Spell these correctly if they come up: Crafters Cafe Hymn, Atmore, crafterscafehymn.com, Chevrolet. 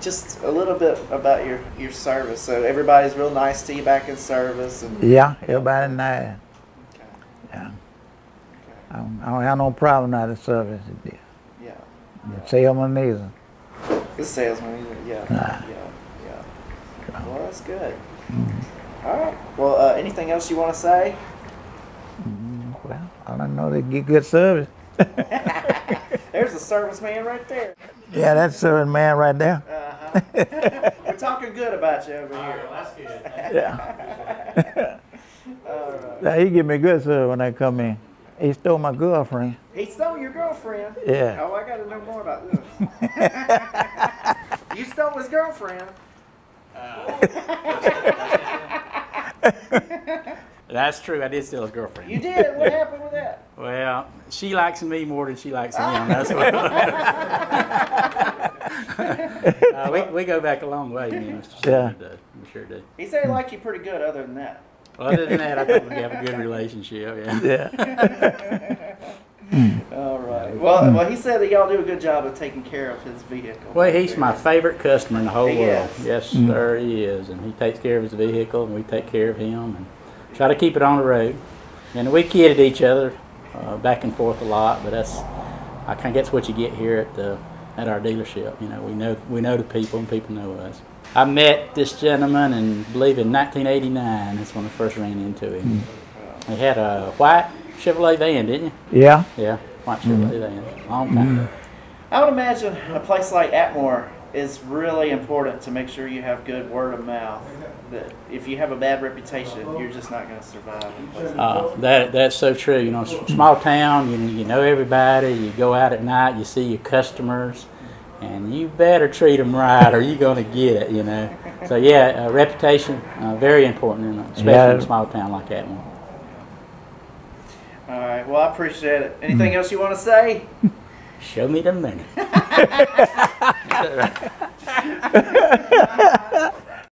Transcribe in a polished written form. Just a little bit about your service. So everybody's real nice to you back in service. And yeah, everybody nice. Okay. Yeah. Okay. I don't have no problem out of service. Yeah. The salesman either. The salesman either. Yeah. Yeah. Well, that's good. Mm-hmm. All right. Well, anything else you want to say? Well, I don't know. They get good service. There's a service man right there. Yeah, that's a service man right there. We're talking good about you over here. That's good. Yeah. Now, he give me good service when I come in. He stole my girlfriend. He stole your girlfriend? Yeah. Oh, I got to know more about this. You stole his girlfriend. That's true. I did steal his girlfriend. You did? What happened with that? Well, she likes me more than she likes him. That's what we go back a long way, you know. Yeah. We sure do. He said he liked you pretty good other than that. Well, other than that, I think we have a good relationship, yeah. All right. Well, he said that y'all do a good job of taking care of his vehicle. Well, he's my favorite customer in the whole world. Yes, sir, he is. And he takes care of his vehicle, and we take care of him. And try to keep it on the road. And we kidded each other back and forth a lot, but that's, I kind of guess what you get here at our dealership. You know, we know the people and people know us. I met this gentleman, and I believe in 1989, that's when I first ran into him. He had a white Chevrolet van, didn't you? Yeah. Yeah, white Chevrolet van, long time ago. I would imagine a place like Atmore is really important to make sure you have good word of mouth. That if you have a bad reputation, you're just not going to survive. That's so true. You know, small town, you know everybody. You go out at night, you see your customers, and you better treat them right, or you're going to get it. You know. So yeah, reputation very important, especially in a small town like that one. All right. Well, I appreciate it. Anything else you want to say? Show me the money.